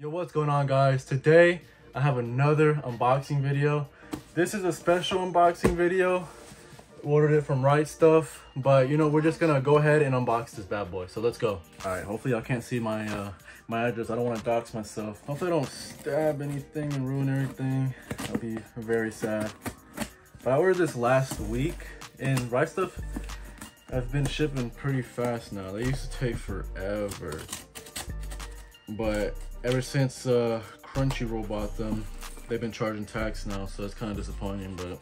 Yo, what's going on, guys? Today I have another unboxing video. This is a special unboxing video. Ordered it from Right Stuff, but you know, we're just gonna go ahead and unbox this bad boy, so let's go. All right, hopefully y'all can't see my my address. I don't want to dox myself. Hopefully I don't stab anything and ruin everything. That'd be very sad. But I ordered this last week, and Right Stuff I've been shipping pretty fast now. They used to take forever, but ever since Crunchyroll bought them, they've been charging tax now, so it's kind of disappointing, but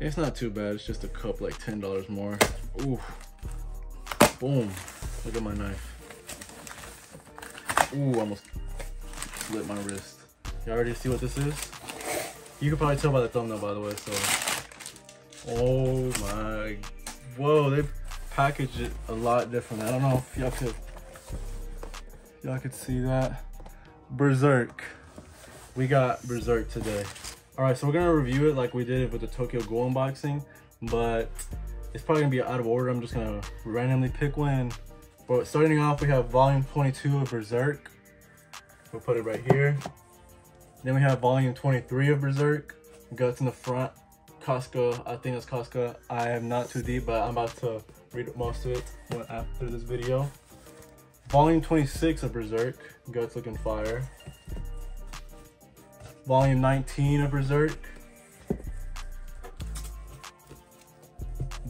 it's not too bad. It's just a cup, like $10 more. Ooh, boom, look at my knife. Ooh, almost slit my wrist. You already see what this is? You can probably tell by the thumbnail, by the way, so. Oh my, whoa, they packaged it a lot differently. I don't know if y'all could see that. Berserk. We got Berserk today. All right, so we're gonna review it like we did with the Tokyo Ghoul unboxing, but it's probably gonna be out of order. I'm just gonna randomly pick one. But starting off, we have volume 22 of Berserk. We'll put it right here. Then we have volume 23 of Berserk. Guts in the front. Casca, I think that's Casca. I am not too deep, but I'm about to read most of it after this video. Volume 26 of Berserk, Guts looking fire. Volume 19 of Berserk.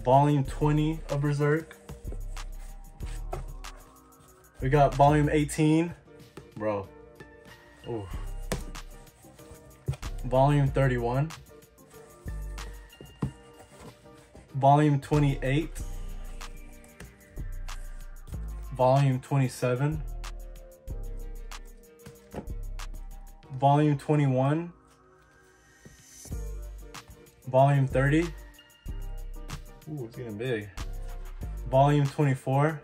Volume 20 of Berserk. We got volume 18, bro. Ooh. Volume 31. Volume 28. Volume 27, Volume 21, Volume 30, ooh, it's getting big, Volume 24,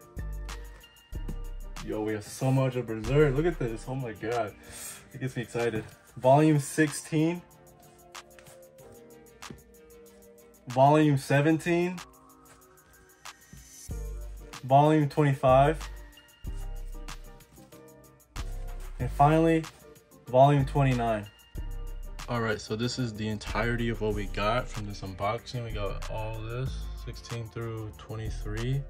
yo, we have so much of Berserk, look at this, oh my god, it gets me excited, Volume 16, Volume 17, Volume 25, and finally volume 29. All right, so this is the entirety of what we got from this unboxing. We got all this 16 through 23,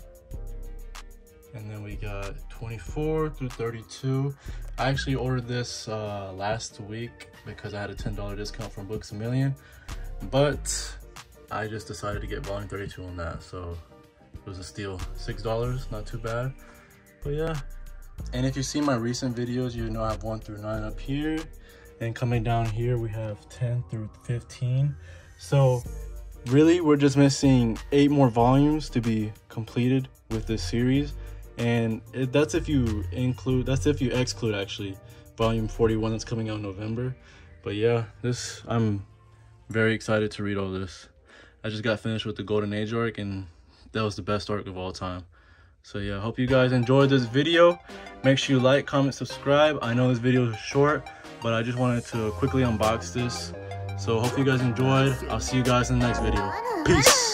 and then we got 24 through 32. I actually ordered this last week because I had a $10 discount from Books A Million, but I just decided to get volume 32 on that, so it was a steal. $6, not too bad. But yeah, and if you see my recent videos, you know I have 1 through 9 up here, and coming down here we have 10 through 15. So really we're just missing 8 more volumes to be completed with this series, and that's if you include, that's if you exclude actually volume 41 that's coming out in November. But yeah, this, I'm very excited to read all this. I just got finished with the Golden Age arc, and that was the best arc of all time. So yeah, I hope you guys enjoyed this video. Make sure you like, comment, subscribe. I know this video is short, but I just wanted to quickly unbox this. So hope you guys enjoyed. I'll see you guys in the next video. Peace.